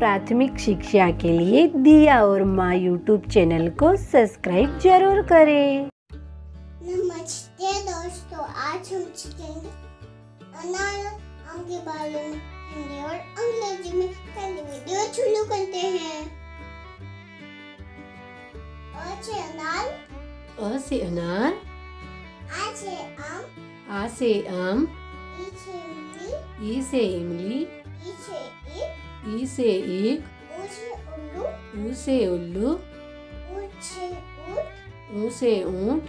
प्राथमिक शिक्षा के लिए दिया और माँ यूट्यूब चैनल को सब्सक्राइब जरूर करें। नमस्ते दोस्तों, आज हम सीखेंगे अनारम आम के बारे में हिंदी और अंग्रेजी में। पहले वीडियो शुरू करते हैं। अ से अनार, आ से आम, आ से आम, ई से इमली, ई से ईख, ऊ से उल्लू, ऊ से ऊंट,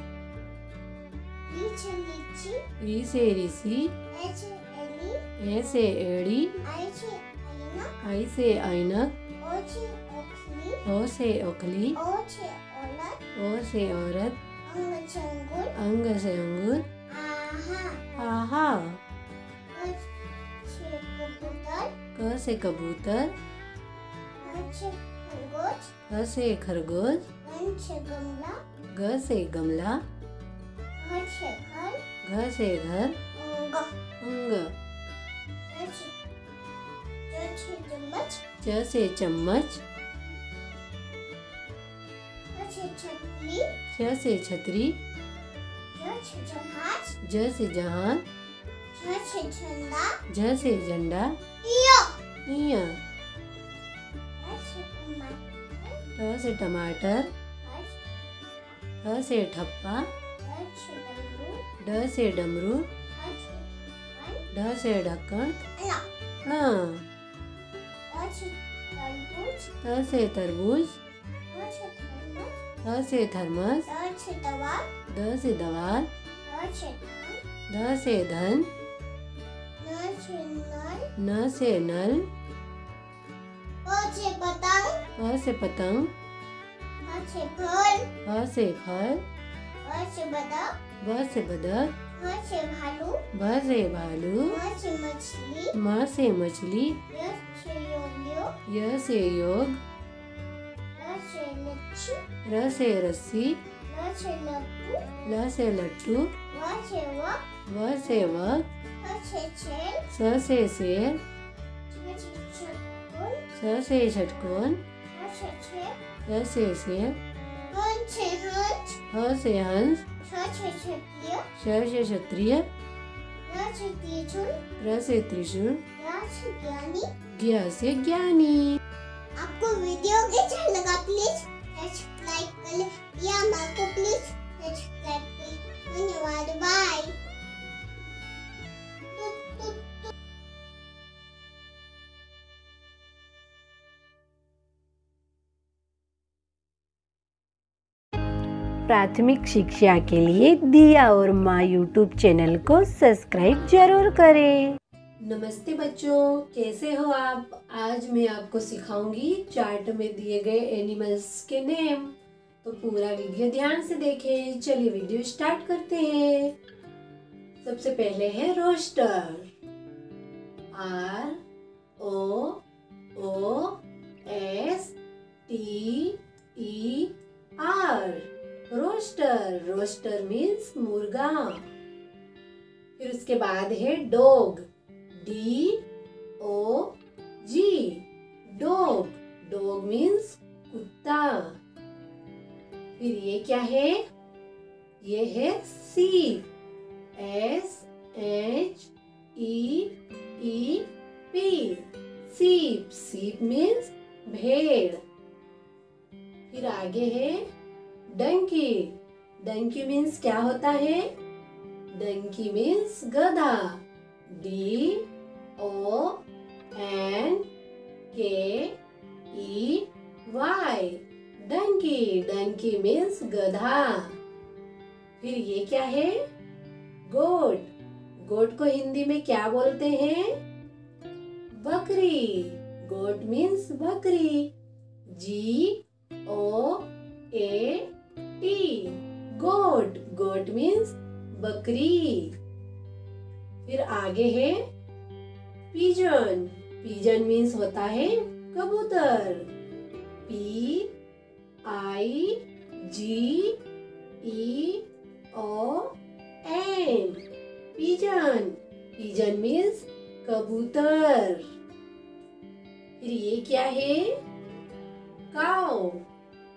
ई से ऋषि, ए से एड़ी, आई से ऐनक, ओ से ओखली, ओ से औरत, अंग से अंगूर, आहा। क से कबूतर, ख से खरगोश, ग से गमला, घ से घर, उंग। च से चम्मच, छ से छतरी, ज से जहाज, झ से झंडा, ट से टमाटर, ठ से ठप्पा, ड से डमरू, ढ से ढक्कन, त से तरबूज, थ से थर्मस, द से दवाल, ध से धन, न से नल, प से पतंग, फ से फल, ब से बदक, भ से भालू, म से मछली, य से योग, र से रस्सी, ल से लट्टू, व से वक, स से षटकोण, स से सेब, ह से हंस, श से क्षत्रिय, र से त्रिशूल, ज्ञ से ज्ञानी। आपको वीडियो कैसा लगा प्लीज सब्सक्राइब कर लें। DiYA Ma को प्लीज सब्सक्राइब करें। धन्यवाद, बाय। प्राथमिक शिक्षा के लिए दिया और माँ यूट्यूब चैनल को सब्सक्राइब जरूर करें। नमस्ते बच्चों, कैसे हो आप? आज मैं आपको सिखाऊंगी चार्ट में दिए गए एनिमल्स के नेम, तो पूरा वीडियो ध्यान से देखें। चलिए वीडियो स्टार्ट करते हैं। सबसे पहले है rooster, R O O S T E R, rooster. Rooster means मुर्गा। फिर उसके बाद है dog, D O G dog, dog means कुत्ता। फिर ये क्या है? ये है सीप, एस एच ई पी सीप, सीप मीन्स भेड़। फिर आगे है डंकी, डंकी मीन्स क्या होता है? डंकी मीन्स गधा, D O N K E Y donkey, donkey means गधा। फिर ये क्या है? गोट, गोट को हिंदी में क्या बोलते हैं? बकरी, गोट मीन्स बकरी, G O A T goat, goat means बकरी। फिर आगे है पिजन, पिजन मीन्स होता है कबूतर, P I G E O N pigeon, pigeon means कबूतर। फिर ये क्या है? काऊ।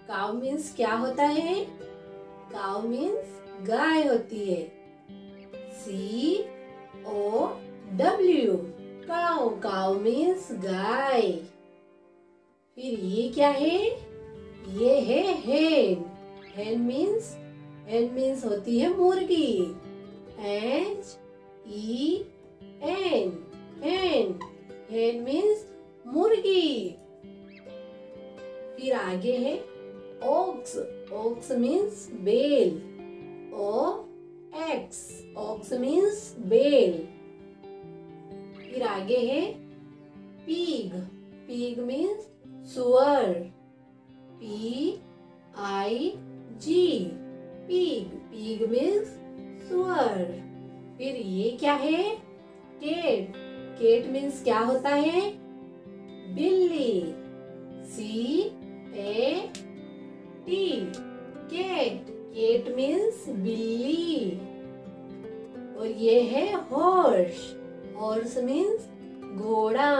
काऊ मीन्स क्या होता है? काऊ मीन्स गाय होती है। COW cow. काऊ मीन्स गाय। फिर ये क्या है? ये है हेन। हेन मीन्स होती है मुर्गी। HEN हेन मीन्स मुर्गी। फिर आगे है ओक्स। ओक्स मीन्स बेल। OX मीन्स बेल। फिर आगे है पीग। पीग मीन्स सुअर। PIG pig. पीग मीन्स सुअर। फिर ये क्या है? केट। केट मीन्स क्या होता है? बिल्ली। CAT cat. केट मीन्स बिल्ली। और ये है हॉर्स। हॉर्स मीन्स घोड़ा।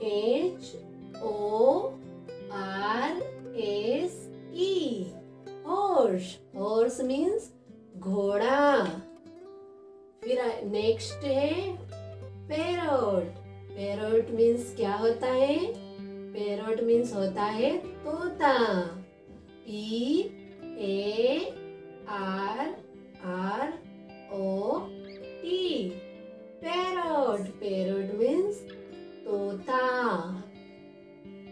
HORSE horse. हॉर्स मीन्स घोड़ा। फिर नेक्स्ट है पैरोट। पैरोट मीन्स क्या होता है? पैरोट मीन्स होता है तोता। PARROT parrot. पैरोट मीन्स तोता।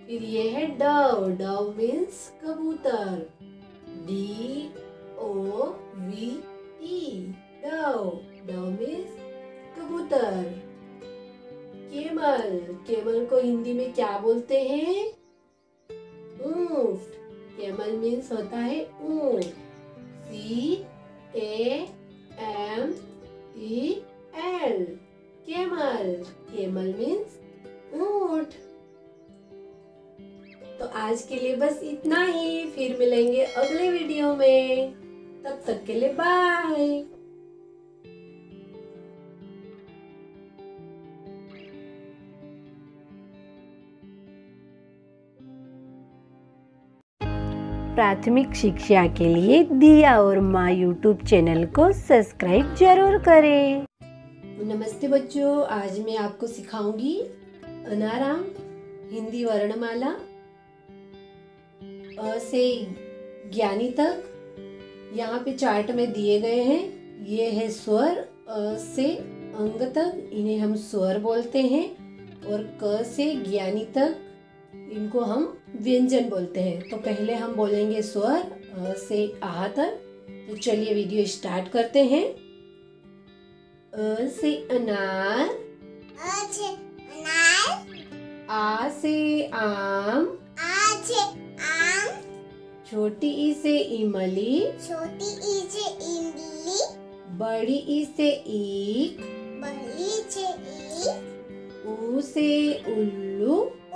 फिर ये है डव। डव मीन्स कबूतर। DOVE dove. डव मीन्स कबूतर। केमल। केमल को हिंदी में क्या बोलते हैं? ऊंट। केमल मीन्स होता है ऊंट। CAMEL camel. केमल मीन्स ऊंट। तो आज के लिए बस इतना ही। फिर मिलेंगे अगले वीडियो में। तब तक के लिए बाय। प्राथमिक शिक्षा के लिए दिया और माँ YouTube चैनल को सब्सक्राइब जरूर करें। नमस्ते बच्चों, आज मैं आपको सिखाऊंगी अनाराम हिंदी वर्णमाला। अ से ज्ञानी तक यहाँ पे चार्ट में दिए गए हैं। ये है स्वर। अ से अंग तक इन्हें हम स्वर बोलते हैं और क से ज्ञानी तक इनको हम व्यंजन बोलते हैं। तो पहले हम बोलेंगे स्वर अ से आ तक। तो चलिए वीडियो स्टार्ट करते हैं। अ से अनार। अ से अनार। आ से आम। आ से आम। छोटी ई से इमली। छोटी ई से इमली। बड़ी ई से ईख। बड़ी ई से ईख। ऊ से उल्लू। ऊ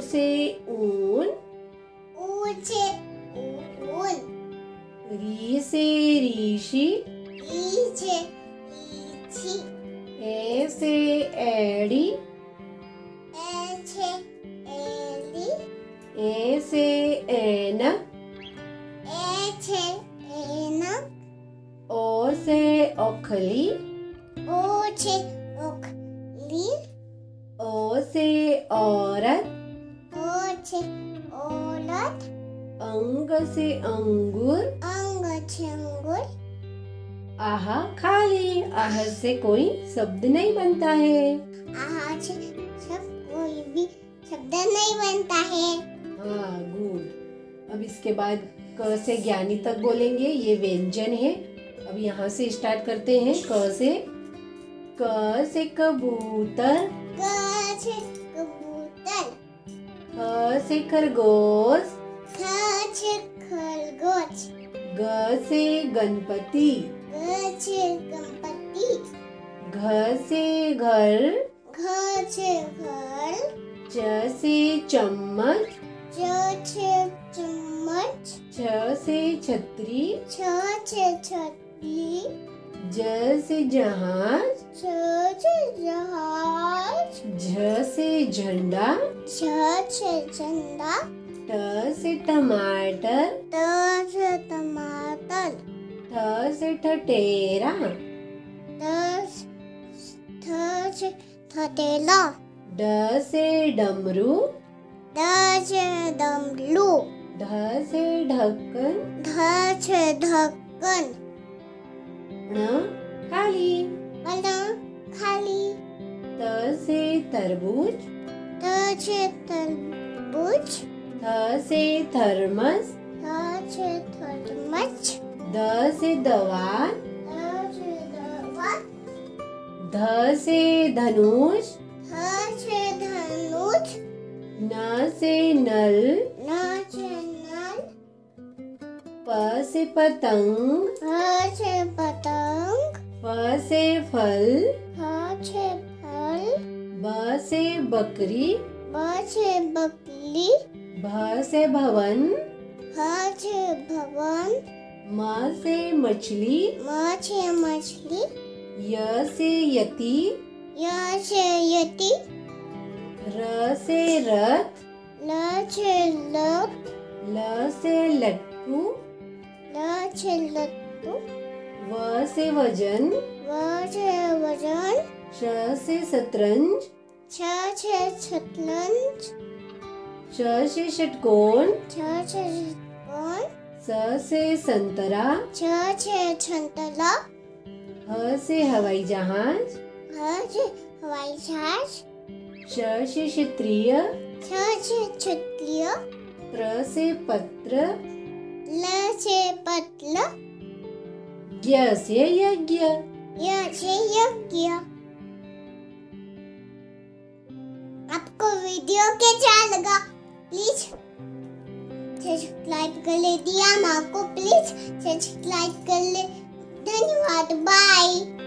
से ऊन। री से ऋषि। ए से एड़ी। ए से ऐनक। ओ से ओखली। ओ से औरत। औरत। अंग से अंगूर। अंगूर। आह खाली। आह से कोई शब्द नहीं बनता है। आह से कोई भी शब्द नहीं बनता है। हाँ, गुड। अब इसके बाद क से ज्ञानी तक बोलेंगे। ये व्यंजन है। अब यहाँ से स्टार्ट करते हैं। क से। क से कबूतर। कबूतर। ख से खरगोश। ख से खरगोश। ग से गणपति। ग से गणपति। घ से घर। घ से घर। च से चम्मच। च से चम्मच। छ से छतरी। छ से छतरी। ज से जहाज। जहाज, झ से झंडा, झंडा, ट से टमाटर, टमाटर, ठ से ठठेरा, ठठेरा, ड से डमरू, डमरू, ढ से ढक्कन, ढक्कन, खाली, खाली, त से तरबूज, तरबूज, थ से थर्मस, थर्मस, द से दवात, ध से धनुष, धनुष, न से नल, प से पतंग, पतंग, फ से फल, फल, ब से बकरी, बकरी, भ से भवन, भवन, म से मछली, मछली, य से यति, यति, र से रथ, रथ, ल से लट्टू, लट्टू, व से वजन, वजन, श से शतरंज, शतरंज, च से षटकोण, स से संतरा, संतरा, ह से हवाई जहाज, हवाई जहाज, श से क्षत्रिय, क्षत्रिय, त्र से पत्र, ल से पतला, ज्ञ से यज्ञ, आपको वीडियो कैसा लगा प्लीज सब्सक्राइब कर ले, DiYA or Ma को प्लीज सब्सक्राइब कर ले। धन्यवाद, बाय।